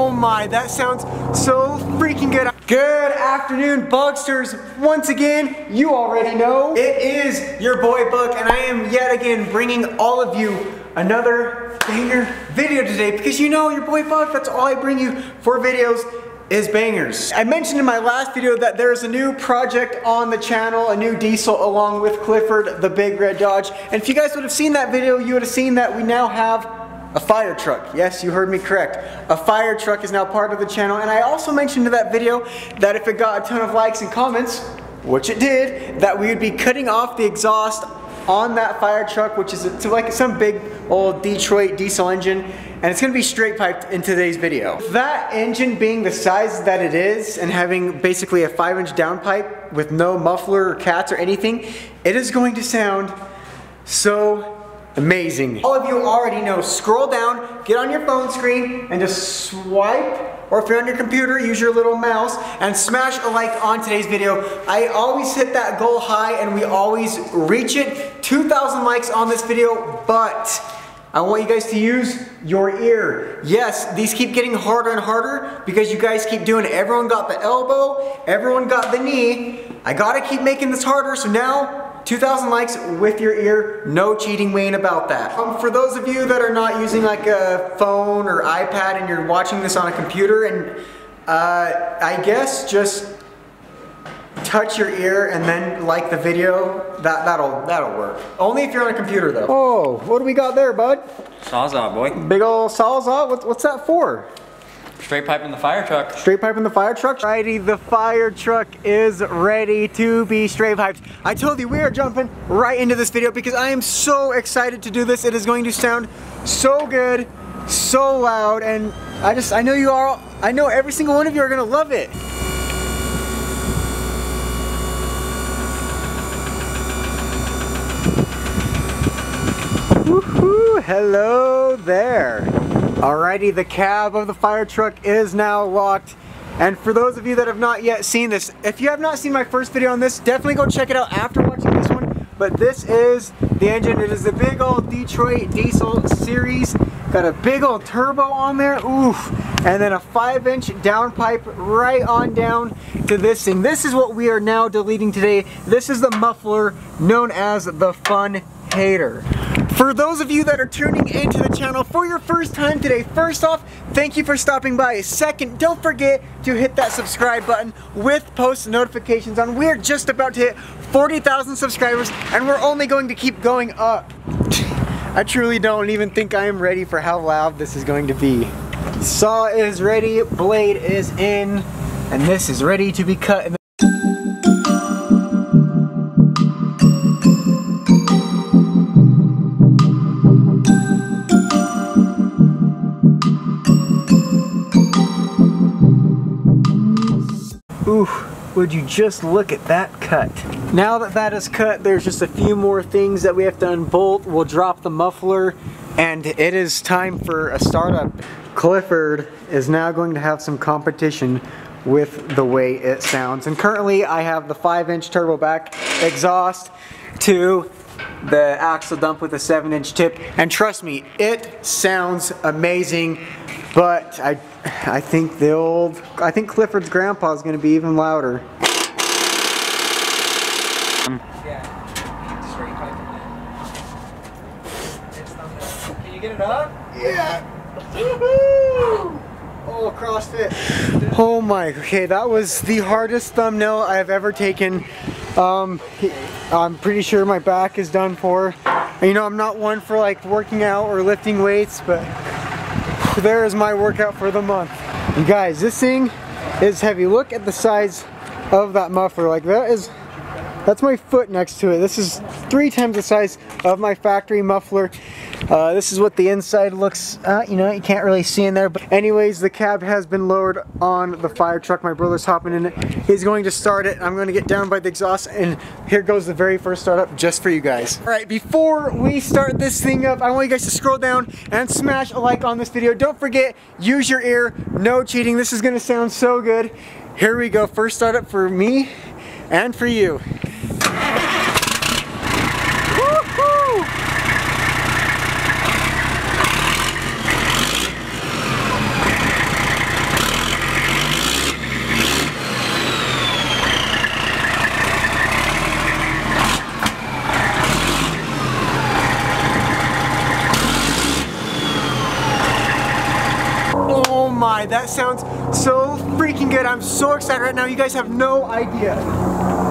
Oh my, that sounds so freaking good. Good afternoon, Bugsters. Once again, you already know, it is your boy Buck, and I am yet again bringing all of you another banger video today, because you know your boy Buck, that's all I bring you for videos is bangers. I mentioned in my last video that there's a new project on the channel, a new diesel along with Clifford, the big red Dodge. And if you guys would have seen that video, you would have seen that we now have a fire truck. Yes, you heard me correct. A fire truck is now part of the channel. And I also mentioned in that video that if it got a ton of likes and comments, which it did, that we would be cutting off the exhaust on that fire truck, which is like some big old Detroit diesel engine, and it's gonna be straight piped in today's video. That engine being the size that it is and having basically a 5-inch downpipe with no muffler or cats or anything, it is going to sound so amazing. All of you already know, scroll down, get on your phone screen, and just swipe, or if you're on your computer, use your little mouse and smash a like on today's video. I always hit that goal high and we always reach it. 2,000 likes on this video, but I want you guys to use your ear. Yes, these keep getting harder and harder because you guys keep doing it. Everyone got the elbow, everyone got the knee. I gotta keep making this harder, so now 2,000 likes with your ear, no cheating, we ain't about that. For those of you that are not using like a phone or iPad and you're watching this on a computer, and I guess just touch your ear and then like the video, that'll work. Only if you're on a computer though. Oh, what do we got there, bud? Sawzall, boy. Big ol' sawzall, what's that for? Straight piping the fire truck. Straight piping the fire truck. Alrighty, the fire truck is ready to be straight piped. I told you, we are jumping right into this video because I am so excited to do this. It is going to sound so good, so loud, and I know you all, I know every single one of you are gonna love it. Woohoo, hello there. Alrighty, the cab of the fire truck is now locked. And for those of you that have not yet seen this, if you have not seen my first video on this, definitely go check it out after watching this one. But this is the engine. It is the big old Detroit Diesel series. Got a big old turbo on there, oof. And then a 5-inch downpipe right on down to this thing. This is what we are now deleting today. This is the muffler known as the Fun Hater. For those of you that are tuning into the channel for your first time today, first off, thank you for stopping by. Second, don't forget to hit that subscribe button with post notifications on. We're just about to hit 40,000 subscribers and we're only going to keep going up. I truly don't even think I am ready for how loud this is going to be. Saw is ready, blade is in, and this is ready to be cut. Oof, would you just look at that cut. Now that that is cut, there's just a few more things that we have to unbolt. We'll drop the muffler, and it is time for a startup. Clifford is now going to have some competition with the way it sounds. And currently, I have the 5-inch turbo back exhaust to the axle dump with a 7-inch tip. And trust me, it sounds amazing. But I think I think Clifford's grandpa is going to be even louder. Yeah. Can you get it up? Yeah. Woo-hoo! Oh, CrossFit. Oh my. Okay, that was the hardest thumbnail I've ever taken. I'm pretty sure my back is done for. And you know, I'm not one for like working out or lifting weights, but there is my workout for the month. You guys, this thing is heavy. Look at the size of that muffler. Like that's my foot next to it. This is 3 times the size of my factory muffler. This is what the inside looks, you know, you can't really see in there. But anyways, the cab has been lowered on the fire truck. My brother's hopping in it. He's going to start it. I'm going to get down by the exhaust, and here goes the very first startup just for you guys. All right, before we start this thing up, I want you guys to scroll down and smash a like on this video. Don't forget, use your ear, no cheating. This is going to sound so good. Here we go, first startup for me and for you. Oh my, that sounds so freaking good. I'm so excited right now. You guys have no idea.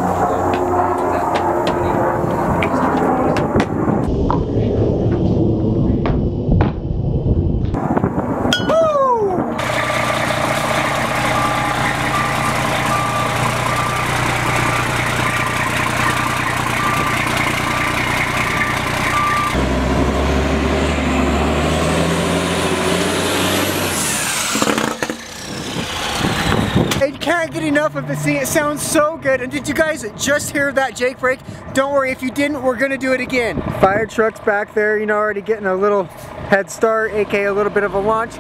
Can't get enough of this thing. It sounds so good. And did you guys just hear that Jake break? Don't worry, if you didn't, we're gonna do it again. Fire truck's back there, you know, already getting a little head start, aka a little bit of a launch.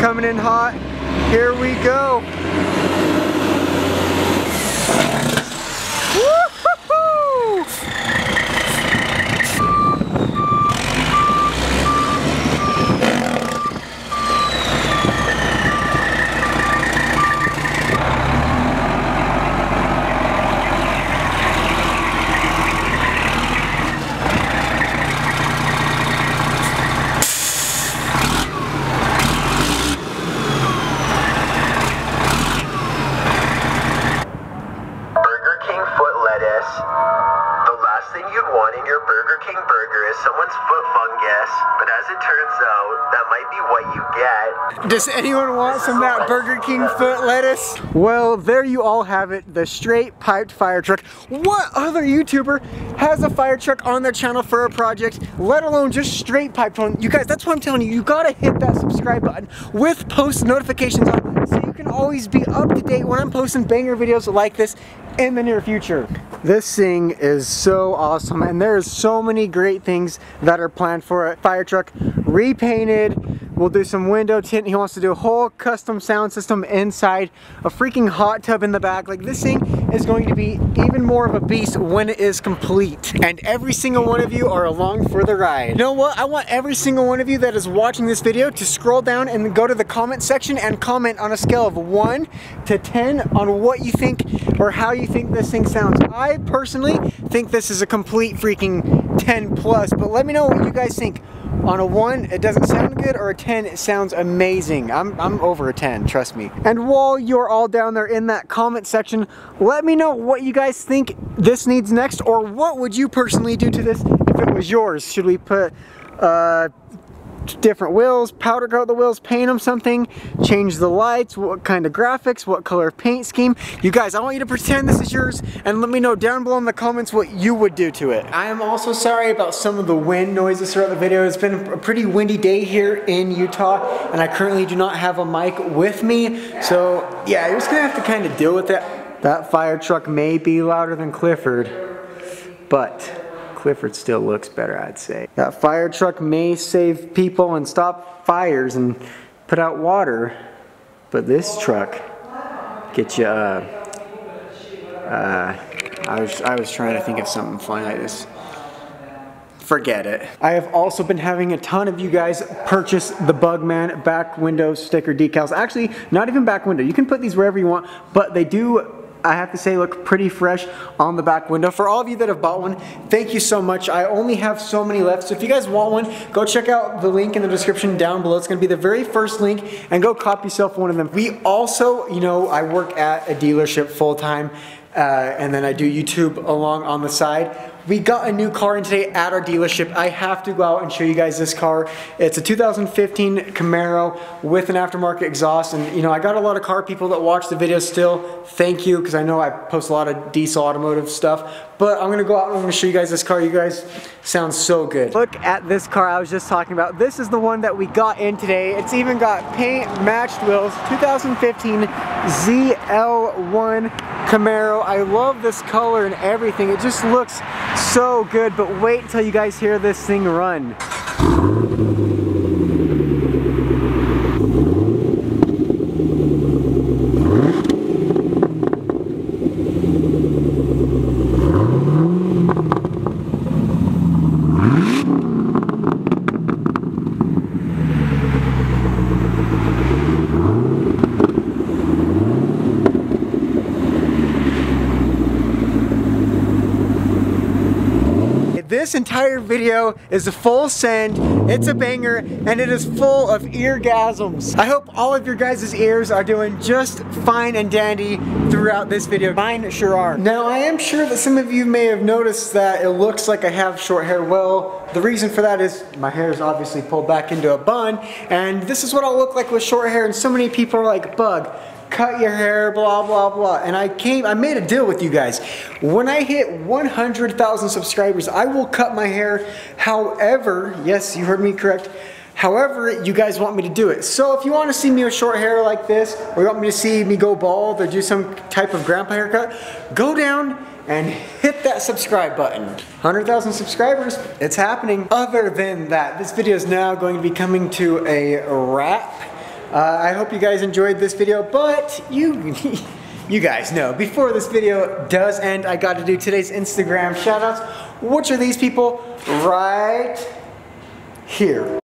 Coming in hot. Here we go. Burger King burger is someone's foot fungus, but as it turns out, that might be what you get. Does anyone want some of that Burger King foot lettuce? Well, there you all have it, the straight piped fire truck. What other YouTuber has a fire truck on their channel for a project, let alone just straight piped one? You guys, that's what I'm telling you, you gotta hit that subscribe button with post notifications on so you can always be up to date when I'm posting banger videos like this in the near future. This thing is so awesome, and there is so many great things that are planned for it. Fire truck repainted, we'll do some window tint. He wants to do a whole custom sound system inside, a freaking hot tub in the back. Like, this thing is going to be even more of a beast when it is complete. And every single one of you are along for the ride. You know what? I want every single one of you that is watching this video to scroll down and go to the comment section and comment on a scale of 1 to 10 on what you think or how you think this thing sounds. I personally think this is a complete freaking 10+, but let me know what you guys think. On a 1, it doesn't sound good, or a 10, it sounds amazing. I'm over a 10, trust me. And while you're all down there in that comment section, let me know what you guys think this needs next, or what would you personally do to this if it was yours? Should we put different wheels, powder coat the wheels, paint them something, change the lights, what kind of graphics, what color paint scheme? You guys, I want you to pretend this is yours and let me know down below in the comments what you would do to it. I am also sorry about some of the wind noises throughout the video. It's been a pretty windy day here in Utah and I currently do not have a mic with me, so yeah, you're just gonna have to kind of deal with that. That fire truck may be louder than Clifford, but Clifford still looks better, I'd say. That fire truck may save people and stop fires and put out water, but this truck gets you, I was trying to think of something funny like this. Forget it. I have also been having a ton of you guys purchase the Bugman back window sticker decals. Actually, not even back window. You can put these wherever you want, but they do, I have to say, look pretty fresh on the back window. For all of you that have bought one, thank you so much. I only have so many left, so if you guys want one, go check out the link in the description down below. It's gonna be the very first link, and go cop yourself one of them. We also, you know, I work at a dealership full-time, and then I do YouTube along on the side. We got a new car in today at our dealership. I have to go out and show you guys this car. It's a 2015 Camaro with an aftermarket exhaust, and you know, I got a lot of car people that watch the video still. Thank you, because I know I post a lot of diesel automotive stuff, but I'm gonna go out and I'm gonna show you guys this car. You guys, sounds so good. Look at this car I was just talking about. This is the one that we got in today. It's even got paint matched wheels, 2015 ZL1 Camaro. I love this color and everything. It just looks so good, but wait until you guys hear this thing run. this entire video is a full send, it's a banger, and it is full of eargasms. I hope all of your guys' ears are doing just fine and dandy throughout this video. Mine sure are. Now, I am sure that some of you may have noticed that it looks like I have short hair. Well, the reason for that is my hair is obviously pulled back into a bun, and this is what I'll look like with short hair, and so many people are like, Bug, cut your hair, blah, blah, blah. And I made a deal with you guys. When I hit 100,000 subscribers, I will cut my hair however, yes, you heard me correct, however you guys want me to do it. So if you want to see me with short hair like this, or you want me to see me go bald or do some type of grandpa haircut, go down and hit that subscribe button. 100,000 subscribers, it's happening. Other than that, this video is now going to be coming to a wrap. I hope you guys enjoyed this video, but you guys know, before this video does end, I gotta do today's Instagram shoutouts, which are these people right here.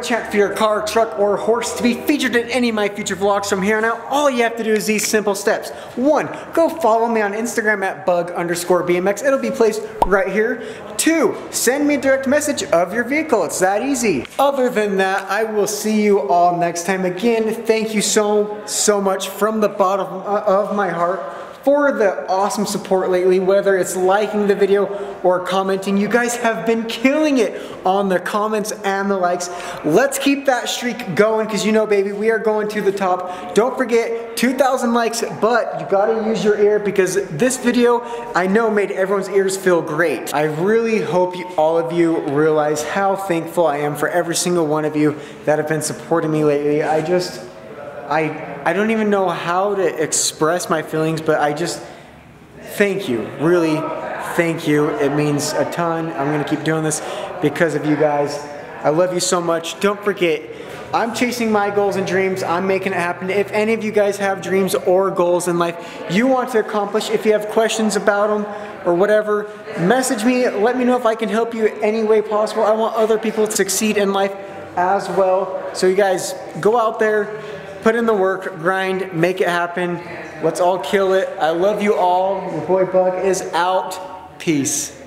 Chat for your car, truck, or horse to be featured in any of my future vlogs from here on out. All you have to do is these simple steps. One, go follow me on Instagram at bug_BMX. It'll be placed right here. Two, send me a direct message of your vehicle. It's that easy. Other than that, I will see you all next time. Again, thank you so much from the bottom of my heart for the awesome support lately, whether it's liking the video or commenting. You guys have been killing it on the comments and the likes. Let's keep that streak going, because you know, baby, we are going to the top. Don't forget, 2,000 likes, but you gotta use your ear, because this video, I know, made everyone's ears feel great. I really hope all of you realize how thankful I am for every single one of you that have been supporting me lately. I don't even know how to express my feelings, but I just thank you, really thank you. It means a ton. I'm gonna keep doing this because of you guys. I love you so much. Don't forget, I'm chasing my goals and dreams. I'm making it happen. If any of you guys have dreams or goals in life you want to accomplish, if you have questions about them or whatever, message me, let me know if I can help you any way possible. I want other people to succeed in life as well. So you guys, go out there, put in the work, grind, make it happen. Let's all kill it. I love you all. Your boy Bug is out. Peace.